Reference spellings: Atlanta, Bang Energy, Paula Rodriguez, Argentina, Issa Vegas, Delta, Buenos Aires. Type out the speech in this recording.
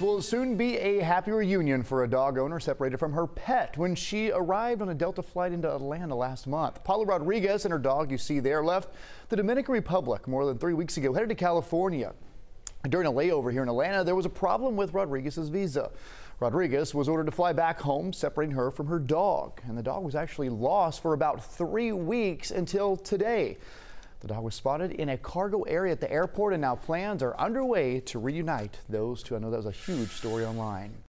Will soon be a happy reunion for a dog owner separated from her pet when she arrived on a Delta flight into Atlanta last month. Paula Rodriguez and her dog you see there left the Dominican Republic more than 3 weeks ago, headed to California. During a layover here in Atlanta, there was a problem with Rodriguez's visa. Rodriguez was ordered to fly back home, separating her from her dog, and the dog was actually lost for about 3 weeks until today. The dog was spotted in a cargo area at the airport, and now plans are underway to reunite those two. I know that was a huge story online.